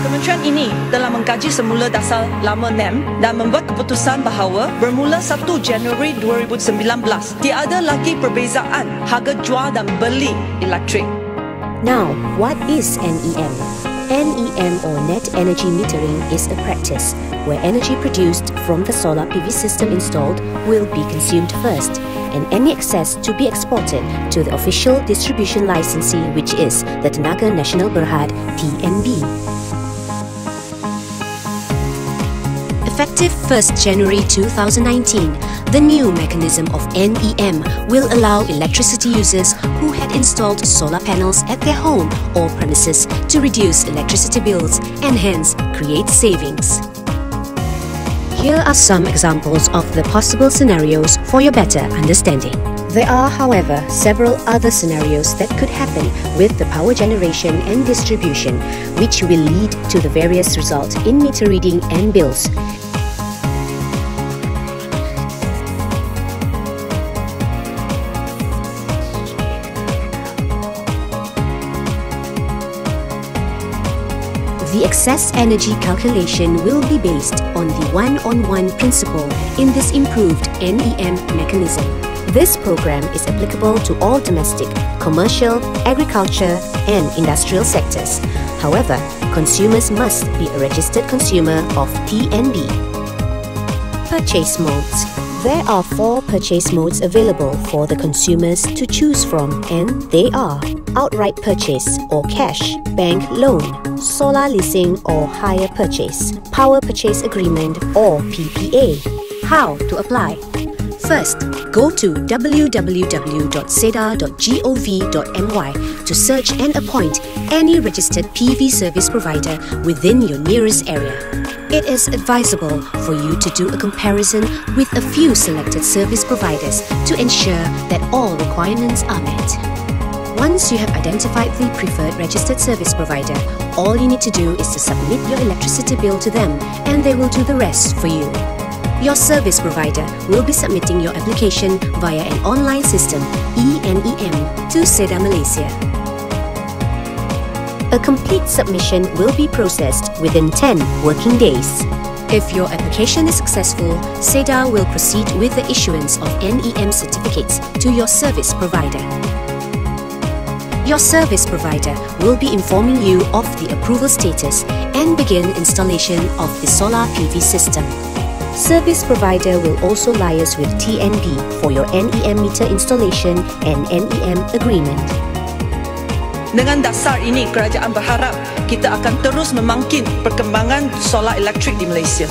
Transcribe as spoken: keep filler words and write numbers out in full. Kementerian ini telah mengkaji semula dasar lama e-N E M dan membuat keputusan bahawa bermula satu Januari dua ribu sembilan belas tiada lagi perbezaan harga jual dan beli elektrik. Now, what is N E M? N E M or Net Energy Metering is a practice where energy produced from the solar P V system installed will be consumed first and any excess to be exported to the official distribution licensee, which is the Tenaga National Berhad T N B. Effective first January two thousand nineteen, the new mechanism of N E M will allow electricity users who had installed solar panels at their home or premises to reduce electricity bills and hence create savings. Here are some examples of the possible scenarios for your better understanding. There are, however, several other scenarios that could happen with the power generation and distribution, which will lead to the various results in meter reading and bills. The excess energy calculation will be based on the one-on-one principle in this improved N E M mechanism. This program is applicable to all domestic, commercial, agriculture and industrial sectors. However, consumers must be a registered consumer of T N B. Purchase modes. There are four purchase modes available for the consumers to choose from, and they are outright purchase or cash, bank loan, solar leasing or hire purchase, power purchase agreement or P P A. How to apply? First, go to w w w dot seda dot gov dot m y to search and appoint any registered P V service provider within your nearest area. It is advisable for you to do a comparison with a few selected service providers to ensure that all requirements are met. Once you have identified the preferred registered service provider, all you need to do is to submit your electricity bill to them and they will do the rest for you. Your service provider will be submitting your application via an online system, e N E M, to SEDA Malaysia. A complete submission will be processed within ten working days. If your application is successful, SEDA will proceed with the issuance of N E M certificates to your service provider. Your service provider will be informing you of the approval status and begin installation of the solar P V system. Service provider will also liaise with T N B for your N E M meter installation and N E M agreement. Dengan dasar ini, kerajaan berharap kita akan terus memangkin perkembangan solar elektrik di Malaysia.